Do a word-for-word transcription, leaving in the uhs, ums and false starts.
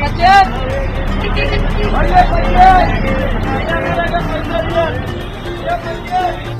Panjat, panjat, panjat.